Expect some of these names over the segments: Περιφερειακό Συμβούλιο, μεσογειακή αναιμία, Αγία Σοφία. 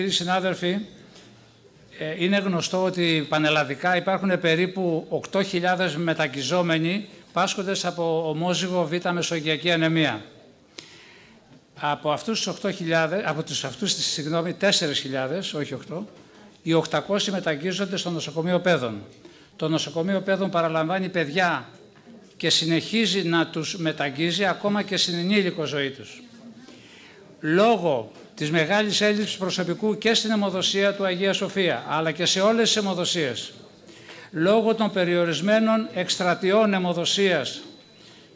Κύριοι συνάδελφοι, είναι γνωστό ότι πανελλαδικά υπάρχουν περίπου 8.000 μετακυζόμενοι πάσχοντες από ομόζυγο β' μεσογειακή ανεμία. Από αυτούς τους 4.000, όχι 8, οι 800 μετακύζονται στο νοσοκομείο παιδών. Το νοσοκομείο παιδών παραλαμβάνει παιδιά και συνεχίζει να τους μεταγγίζει ακόμα και στην ενήλικο ζωή τους. Λόγω της μεγάλης έλλειψης προσωπικού και στην αιμοδοσία του Αγία Σοφία, αλλά και σε όλες τις αιμοδοσίες, λόγω των περιορισμένων εκστρατιών αιμοδοσίας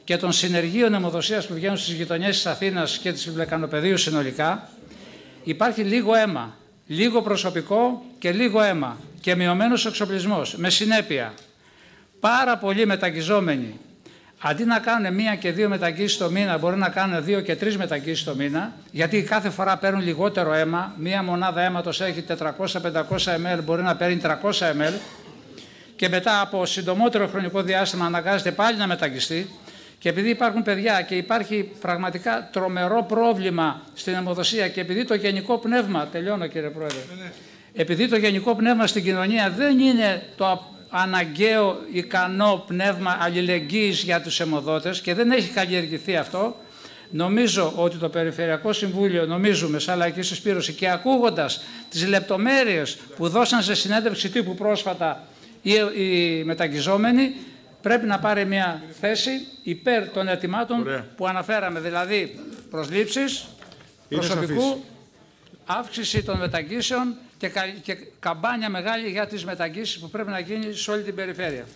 και των συνεργείων αιμοδοσίας που βγαίνουν στις γειτονιές της Αθήνας και της Βλεκανοπεδίου συνολικά, υπάρχει λίγο αίμα, λίγο προσωπικό και λίγο αίμα και μειωμένος εξοπλισμός, με συνέπεια πάρα πολλοί μεταγγιζόμενοι, αντί να κάνουν 1 και 2 μεταγγίσεις το μήνα, μπορεί να κάνουν 2 και 3 μεταγγίσεις το μήνα, γιατί κάθε φορά παίρνουν λιγότερο αίμα. Μία μονάδα αίματος έχει 400-500 ml, μπορεί να παίρνει 300 ml, και μετά από συντομότερο χρονικό διάστημα αναγκάζεται πάλι να μεταγγιστεί. Και επειδή υπάρχουν παιδιά και υπάρχει πραγματικά τρομερό πρόβλημα στην αιμοδοσία, και επειδή το γενικό πνεύμα, τελειώνω κύριε Πρόεδρε, επειδή το γενικό πνεύμα στην κοινωνία δεν είναι το αναγκαίο ικανό πνεύμα αλληλεγγύης για τους αιμοδότες και δεν έχει καλλιεργηθεί αυτό, νομίζω ότι το Περιφερειακό Συμβούλιο, νομίζουμε σαν λαϊκή συσπήρωση, και ακούγοντας τις λεπτομέρειες που δώσαν σε συνέντευξη τύπου πρόσφατα οι μεταγγιζόμενοι, πρέπει να πάρει μια θέση υπέρ των αιτημάτων που αναφέραμε, δηλαδή προσλήψεις προσωπικού, αύξηση των μεταγγίσεων και καμπάνια μεγάλη για τις μεταγγίσεις που πρέπει να γίνει σε όλη την περιφέρεια.